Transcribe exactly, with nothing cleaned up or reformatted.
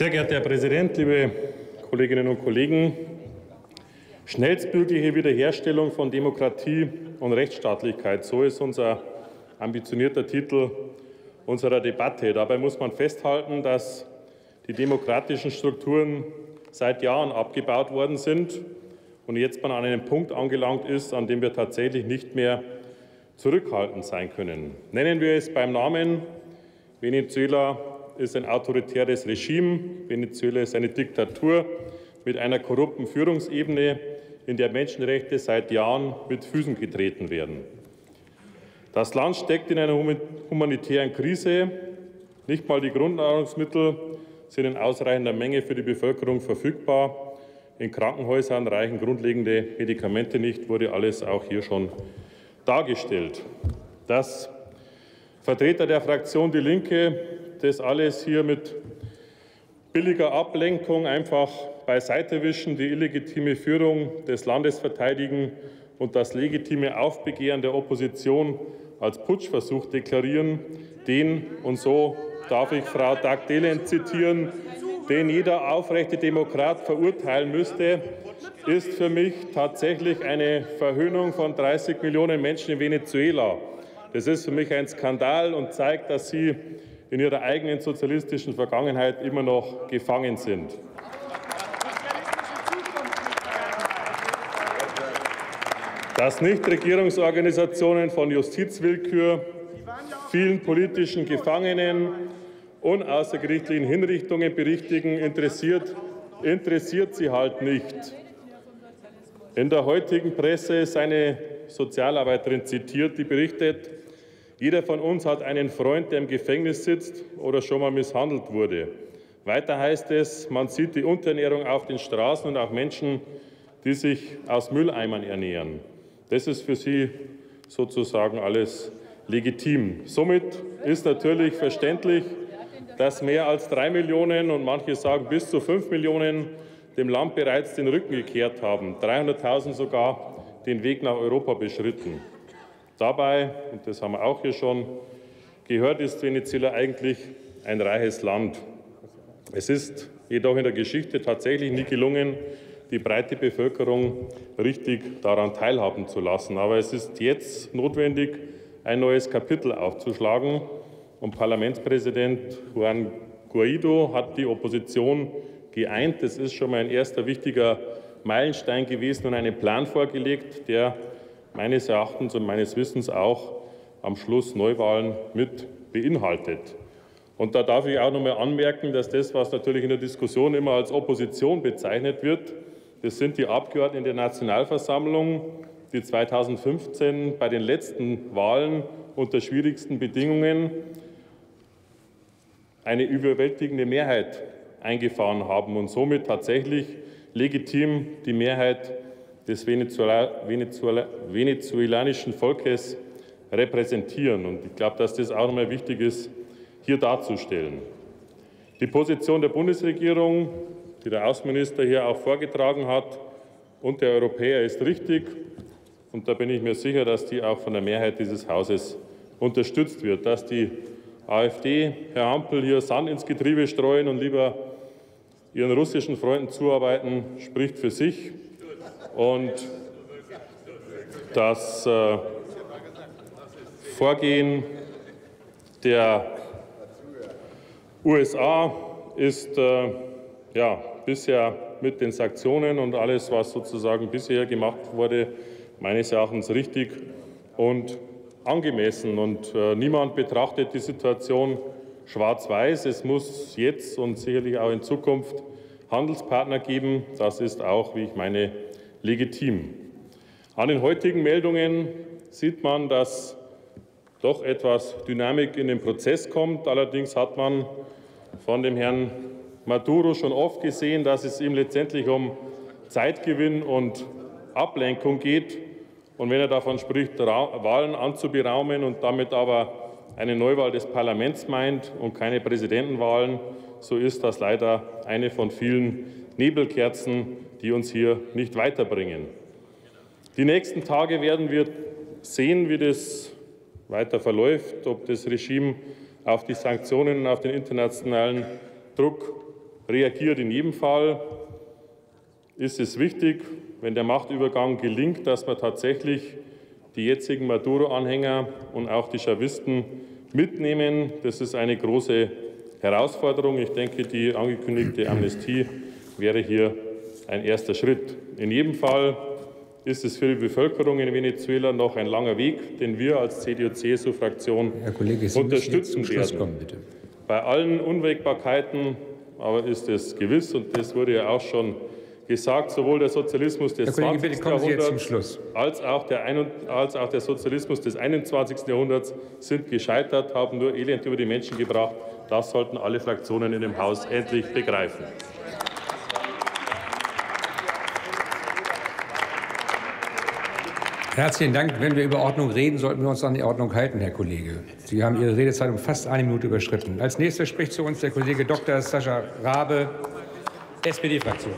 Sehr geehrter Herr Präsident, liebe Kolleginnen und Kollegen! Schnellstmögliche Wiederherstellung von Demokratie und Rechtsstaatlichkeit, so ist unser ambitionierter Titel unserer Debatte. Dabei muss man festhalten, dass die demokratischen Strukturen seit Jahren abgebaut worden sind und jetzt man an einem Punkt angelangt ist, an dem wir tatsächlich nicht mehr zurückhaltend sein können. Nennen wir es beim Namen: Venezuela ist ein autoritäres Regime, Venezuela ist eine Diktatur mit einer korrupten Führungsebene, in der Menschenrechte seit Jahren mit Füßen getreten werden. Das Land steckt in einer humanitären Krise. Nicht mal die Grundnahrungsmittel sind in ausreichender Menge für die Bevölkerung verfügbar. In Krankenhäusern reichen grundlegende Medikamente nicht, wurde alles auch hier schon dargestellt. Dass Vertreter der Fraktion Die Linke das alles hier mit billiger Ablenkung einfach beiseite wischen, die illegitime Führung des Landes verteidigen und das legitime Aufbegehren der Opposition als Putschversuch deklarieren, den, und so darf ich Frau Dagdelen zitieren, den jeder aufrechte Demokrat verurteilen müsste, ist für mich tatsächlich eine Verhöhnung von dreißig Millionen Menschen in Venezuela. Das ist für mich ein Skandal und zeigt, dass Sie in Ihrer eigenen sozialistischen Vergangenheit immer noch gefangen sind. Dass Nichtregierungsorganisationen von Justizwillkür, vielen politischen Gefangenen und außergerichtlichen Hinrichtungen berichtigen, interessiert, interessiert sie halt nicht. In der heutigen Presse ist eine Sozialarbeiterin zitiert, die berichtet: Jeder von uns hat einen Freund, der im Gefängnis sitzt oder schon mal misshandelt wurde. Weiter heißt es, man sieht die Unterernährung auf den Straßen und auch Menschen, die sich aus Mülleimern ernähren. Das ist für Sie sozusagen alles legitim. Somit ist natürlich verständlich, dass mehr als drei Millionen und manche sagen bis zu fünf Millionen dem Land bereits den Rücken gekehrt haben, dreihunderttausend sogar den Weg nach Europa beschritten. Dabei, und das haben wir auch hier schon gehört, ist Venezuela eigentlich ein reiches Land. Es ist jedoch in der Geschichte tatsächlich nie gelungen, die breite Bevölkerung richtig daran teilhaben zu lassen. Aber es ist jetzt notwendig, ein neues Kapitel aufzuschlagen. Und Parlamentspräsident Juan Guaido hat die Opposition geeint. Das ist schon mal ein erster wichtiger Meilenstein gewesen und einen Plan vorgelegt, der meines Erachtens und meines Wissens auch am Schluss Neuwahlen mit beinhaltet. Und da darf ich auch noch mal anmerken, dass das, was natürlich in der Diskussion immer als Opposition bezeichnet wird, das sind die Abgeordneten der Nationalversammlung, die zweitausendfünfzehn bei den letzten Wahlen unter schwierigsten Bedingungen eine überwältigende Mehrheit eingefahren haben und somit tatsächlich legitim die Mehrheit des Venezuela, Venezuela, venezuelanischen Volkes repräsentieren. Und ich glaube, dass das auch noch mal wichtig ist, hier darzustellen. Die Position der Bundesregierung, die der Außenminister hier auch vorgetragen hat, und der Europäer ist richtig. Und da bin ich mir sicher, dass die auch von der Mehrheit dieses Hauses unterstützt wird. Dass die AfD, Herr Hampel, hier Sand ins Getriebe streuen und lieber ihren russischen Freunden zuarbeiten, spricht für sich. Und das äh, Vorgehen der U S A ist äh, ja, bisher mit den Sanktionen und alles, was sozusagen bisher gemacht wurde, meines Erachtens richtig und angemessen. Und äh, niemand betrachtet die Situation schwarz-weiß. Es muss jetzt und sicherlich auch in Zukunft Handelspartner geben. Das ist auch, wie ich meine, legitim. An den heutigen Meldungen sieht man, dass doch etwas Dynamik in den Prozess kommt. Allerdings hat man von dem Herrn Maduro schon oft gesehen, dass es ihm letztendlich um Zeitgewinn und Ablenkung geht. Und wenn er davon spricht, Wahlen anzuberaumen und damit aber eine Neuwahl des Parlaments meint und keine Präsidentenwahlen, so ist das leider eine von vielen Nebelkerzen, die uns hier nicht weiterbringen. Die nächsten Tage werden wir sehen, wie das weiter verläuft, ob das Regime auf die Sanktionen und auf den internationalen Druck reagiert. In jedem Fall ist es wichtig, wenn der Machtübergang gelingt, dass man tatsächlich die jetzigen Maduro-Anhänger und auch die Chavisten mitnehmen. Das ist eine große Herausforderung. Ich denke, die angekündigte Amnestie wäre hier ein erster Schritt. In jedem Fall ist es für die Bevölkerung in Venezuela noch ein langer Weg, den wir als C D U C S U-Fraktion unterstützen werden. Kommen, Bei allen Unwägbarkeiten aber ist es gewiss, und das wurde ja auch schon gesagt, sowohl der Sozialismus des zwanzigsten Jahrhunderts als auch der, als auch der Sozialismus des einundzwanzigsten Jahrhunderts sind gescheitert, haben nur Elend über die Menschen gebracht. Das sollten alle Fraktionen in dem Haus endlich begreifen. Herzlichen Dank. Wenn wir über Ordnung reden, sollten wir uns an die Ordnung halten, Herr Kollege. Sie haben Ihre Redezeit um fast eine Minute überschritten. Als nächster spricht zu uns der Kollege Doktor Sascha Rabe, S P D-Fraktion.